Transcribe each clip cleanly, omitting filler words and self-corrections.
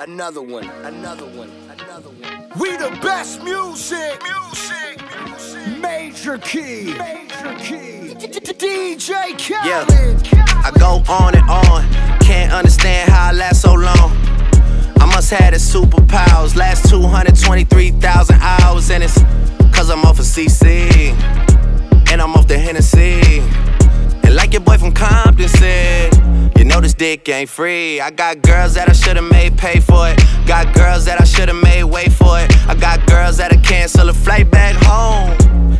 Another one, another one, another one. We the best music, music, music. Major key, major key. DJ Khaled. Yeah, I go on and on. Can't understand how I last so long. I must have the superpowers. Last 223,000 hours, and it's 'cause I'm off of CC and I'm off the Hennessy. And like your boy from Compton said, you know this dick ain't free. I got girls that I should've made pay for it. Got girls that I should've made wait for it. I got girls that'll cancel a flight back home,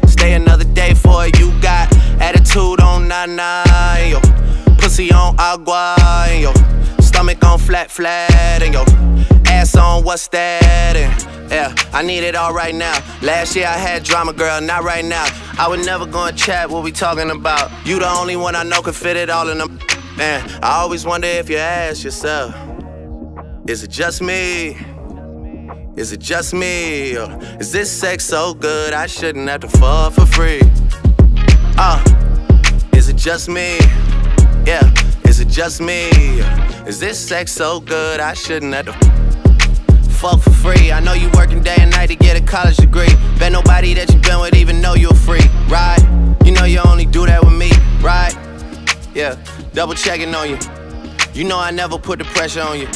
stay another day for it. You got attitude on 9-9, yo. Pussy on agua, yo. Stomach on flat, and yo. Ass on what's that, and yeah, I need it all right now. Last year I had drama, girl, not right now. I would never go and chat, what we talking about? You the only one I know can fit it all in them. Man, I always wonder if you ask yourself, is it just me? Is it just me? Or is this sex so good I shouldn't have to fuck for free? Is it just me? Yeah, is it just me? Is this sex so good I shouldn't have to fuck for free? I know you working day and night to get a college degree. Bet nobody that you been with even know you a freak, right? You know you only do that with me, right? Yeah, double checking on you. You know I never put the pressure on you.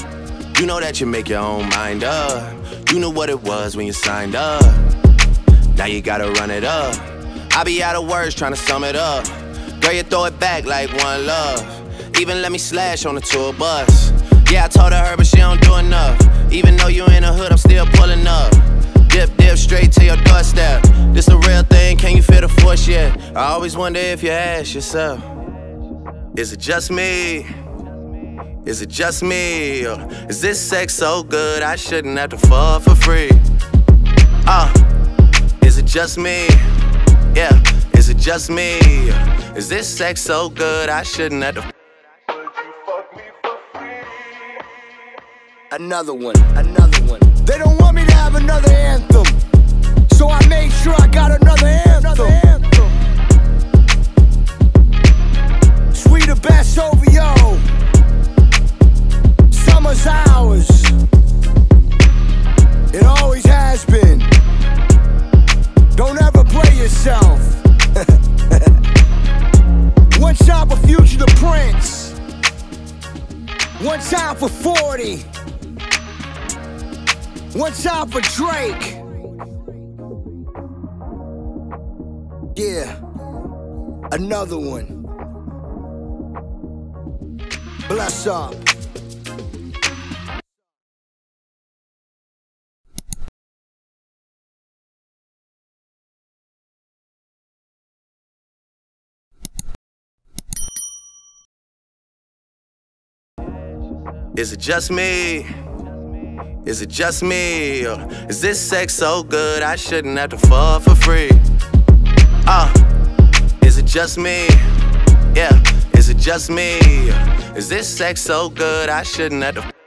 You know that you make your own mind up. You knew what it was when you signed up. Now you gotta run it up. I be out of words trying to sum it up. Girl, you throw it back like one love. Even let me slash on the tour bus. Yeah, I told her, but she don't do enough. Even though you in the hood, I'm still pulling up. Dip, straight to your doorstep. This a real thing, can you feel the force yet? I always wonder if you ask yourself, is it just me? Is it just me? Or is this sex so good I shouldn't have to fuck for free? Is it just me? Yeah, is it just me? Or is this sex so good I shouldn't have to? Would you fuck me for free? Another one, another one. They don't want me to have another anthem, so I made sure I got another anthem. Another anthem. We the best OVO. Summer's ours. It always has been. Don't ever play yourself. One time for Future the Prince. One time for 40. One time for Drake. Yeah. Another one. Bless up. Is it just me? Is it just me? Or is this sex so good I shouldn't have to fuck for free? Is it just me? Yeah. Is it just me? Is this sex so good I shouldn't have to